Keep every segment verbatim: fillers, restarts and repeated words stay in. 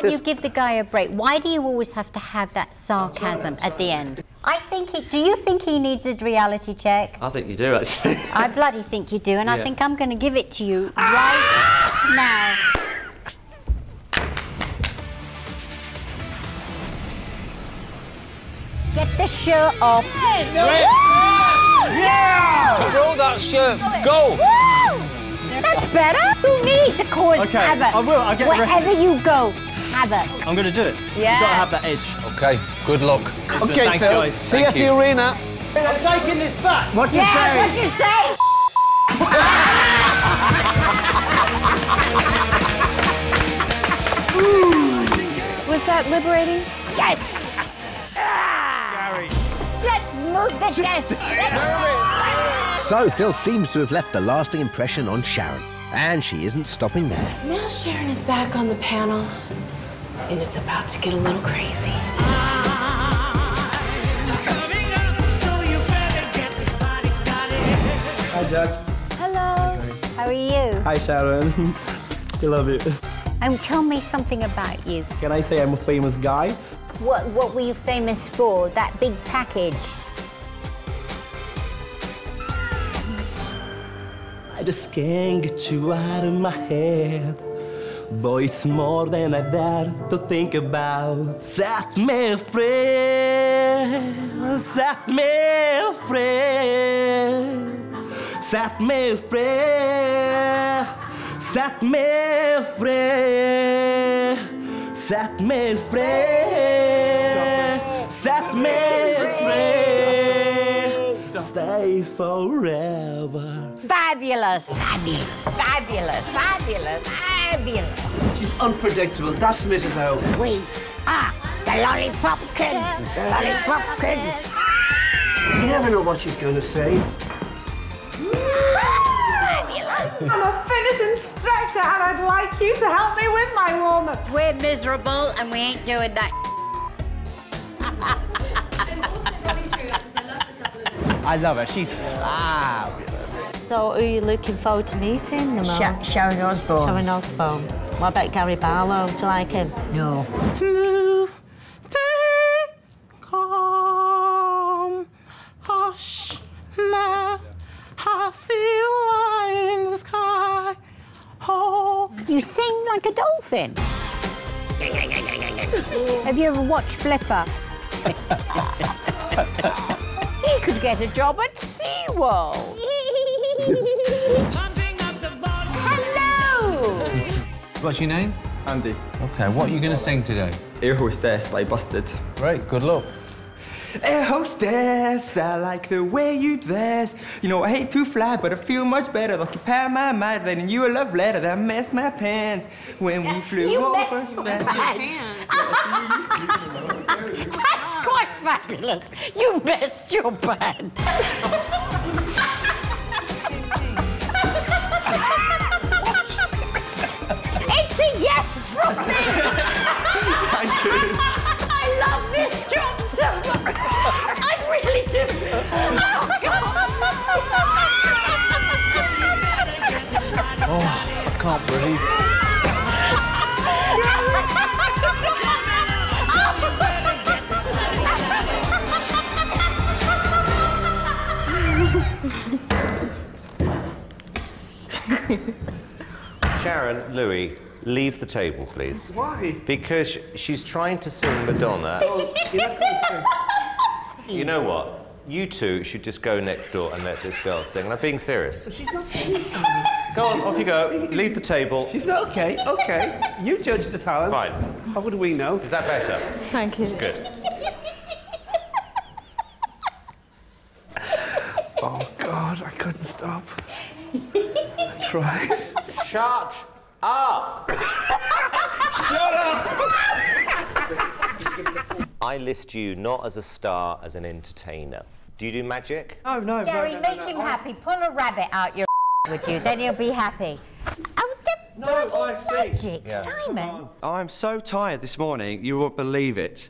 can't this... you give the guy a break? Why do you always have to have that sarcasm at the end? I think he... Do you think he needs a reality check? I think you do, actually. I bloody think you do, and yeah. I think I'm going to give it to you right now. Get the shirt off. Hey, no. Yeah! Throw that shirt. Go! That's better. You need to cause okay, havoc. I will. I'll get wherever arrested. You go, havoc. I'm going to do it. Yeah. You've got to have that edge. Okay. Good luck. Okay, so thanks, Phil. Guys. See you at the arena. I'm taking this back. What do you yeah, say? What do you say? Was that liberating? Yes. Gary. Let's move the desk. Let's... So, Phil seems to have left a lasting impression on Sharon, and she isn't stopping there. Now Sharon is back on the panel, and it's about to get a little crazy. Hi, Judge. Hello. Okay. How are you? Hi, Sharon. I love you. And tell me something about you. Can I say I'm a famous guy? What, what were you famous for? That big package? I just can't get you out of my head. Boy, it's more than I dare to think about. Set me free, set me free. Set me free, set me free. Set me free, set me free. Stay forever. Fabulous. Fabulous. Fabulous. Fabulous. Fabulous. She's unpredictable. That's Missus O. We are the Lollipop Kids. The Lollipop Kids. You never know what she's going to say. Fabulous. I'm a fitness instructor and I'd like you to help me with my warm-up. We're miserable and we ain't doing that. I love her. She's fabulous. So, who are you looking forward to meeting the most? Sharon Osbourne. Sharon Osbourne. What about Gary Barlow? Do you like him? No. Blue, day, calm, hush, laugh, I see light in the sky, oh... You sing like a dolphin. Have you ever watched Flipper? He could get a job at SeaWorld. Hello! What's your name? Andy. OK, what are you going to sing today? Air Hostess by Busted. Great, good luck. Air hostess, I like the way you dress. You know, I hate to fly, but I feel much better. They'll compare my mind, writing you a love letter that messed my pants when we flew you over. Messed you messed your pants. That's quite fabulous. You messed your pants. Yes, from me! Thank you. I love this job so much. I really do. Oh, God. Oh, I can't breathe. Sharon, Louis. Leave the table, please. Why? Because she's trying to sing Madonna. You know what? You two should just go next door and let this girl sing. And I'm being serious. But she's not singing. Go on, off you go. Leave the table. She's not okay. Okay. You judge the talent. Fine. How would we know? Is that better? Thank you. Good. Oh God, I couldn't stop. I tried. Shut. Up! Shut up! I list you not as a star, as an entertainer. Do you do magic? Oh, no, Gary, no, no, no, make no, him no. happy. Pull a rabbit out your with you, then he'll be happy. Oh, the no, I magic, see. Yeah. Simon! I'm so tired this morning, you won't believe it.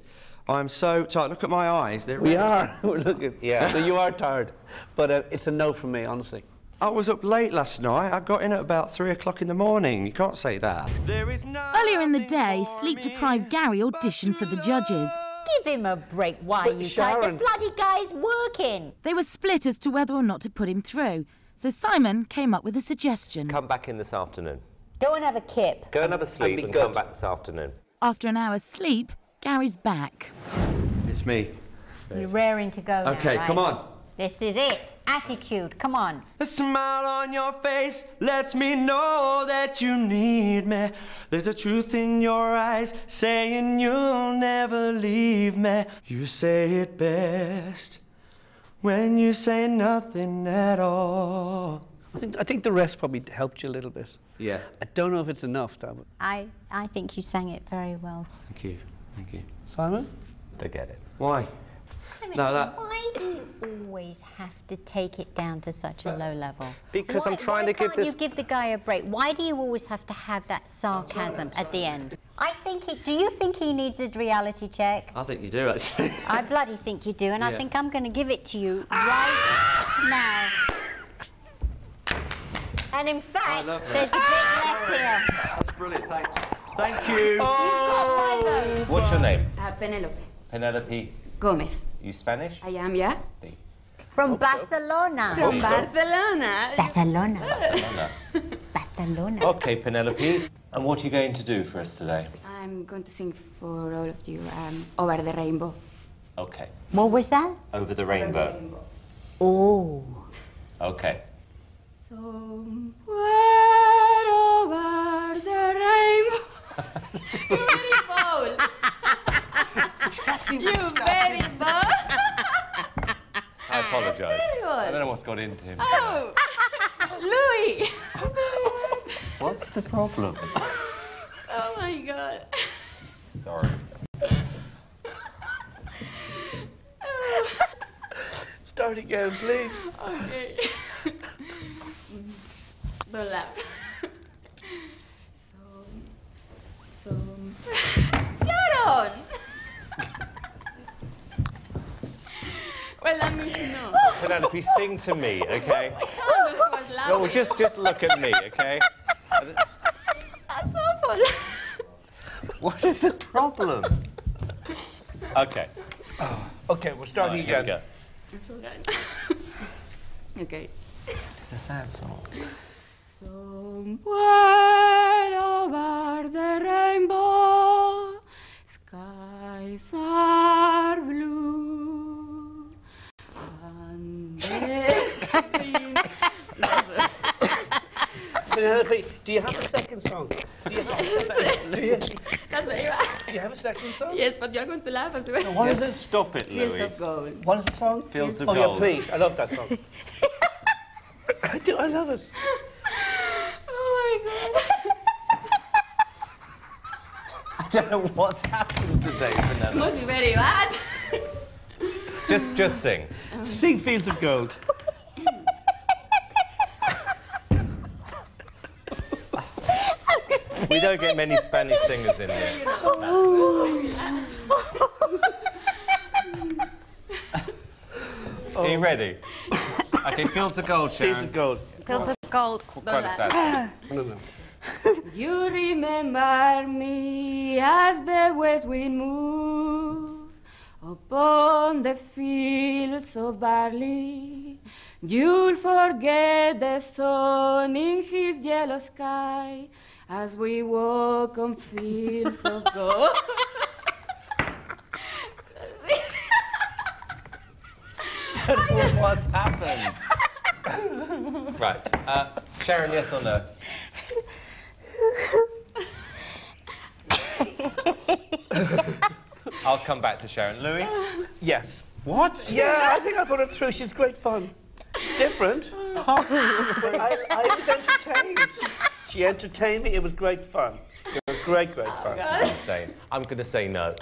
I'm so tired. Look at my eyes. They're we ready. Are. Look at, yeah. You are tired. But uh, it's a no from me, honestly. I was up late last night. I got in at about three o'clock in the morning. You can't say that. There is no Earlier in the day, sleep-deprived Gary auditioned for the judges. Give him a break. Why are you type? The bloody guy's working. They were split as to whether or not to put him through, so Simon came up with a suggestion. Come back in this afternoon. Go and have a kip. Go and have a sleep and, and come back this afternoon. After an hour's sleep, Gary's back. It's me. You're raring to go now, OK, right? Come on. This is it. Attitude, come on. The smile on your face lets me know that you need me. There's a truth in your eyes saying you'll never leave me. You say it best when you say nothing at all. I think, I think the rest probably helped you a little bit. Yeah. I don't know if it's enough, David. I, I think you sang it very well. Thank you. Thank you. Simon? They get it. Why? Simon, no, that... why do you always have to take it down to such a low level? Because why, I'm trying to give this... Why can't you give the guy a break? Why do you always have to have that sarcasm at the end? I think he... Do you think he needs a reality check? I think you do, actually. I bloody think you do, and yeah. I think I'm going to give it to you right now. And in fact, there's a bit left here. That's brilliant, thanks. Thank you. Oh. You've got my nose. What's your name? Uh, Penelope. Penelope Gomez. You Spanish? I am, yeah. From Barcelona. From Barcelona. Barcelona. Barcelona. Barcelona. OK, Penelope. And what are you going to do for us today? I'm going to sing for all of you um, Over the Rainbow. OK. What was that? Over the Rainbow. Over the Rainbow. Oh. OK. Somewhere over the rainbow. You're very bold. You very bold. I apologise. I don't know what's got into him. Oh, Louis. What's the problem? Oh my God. Sorry. Start again, please. Okay. The lap. So, so. Sharon. Well, let me know. Penelope, sing to me, okay? No, just, just look at me, okay? That's awful. What is the problem? Okay. Oh, okay, we're starting right, again. Go. Okay. It's a sad song. Somewhere over the rainbow, skies are blue, and Penelope, do you have a second song? Do you have a second? Do you, do you have a second song? Yes, but you're going to laugh as well. No, what yes. is it? Stop it, Louis. Fields of Gold. What is the song? Fields of oh, Gold. Oh, yeah, please. I love that song. I do. I love it. I don't know what's happened today, Penelope. Must be very bad. Just, just sing. Um. Sing Fields of Gold. We don't get many Spanish singers in here. Are you ready? Okay, Fields of Gold, Sharon. Fields of Gold. Fields of Gold. Quite a sad. You remember me as the west wind moved upon the fields of barley. You'll forget the sun in his yellow sky as we walk on fields of gold. What's happened? Right. Uh, Sharon, yes or no? I'll come back to Sharon. Louis? Yes. What? Yeah, I think I got it through. She's great fun. It's different. But I, I was entertained. She entertained me. It was great fun. It was great, great fun. Oh, insane. I'm going to say no.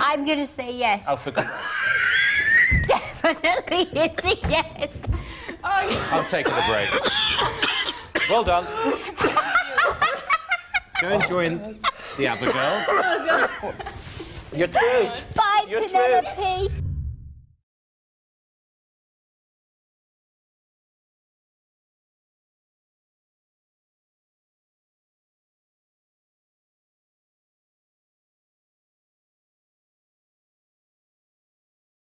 I'm going to say yes. Oh, for God's sake. Definitely it's a yes. I'll take a break. Well done. Go and join the Abigails. Oh, God. You're true. Bye, You're Penelope. True.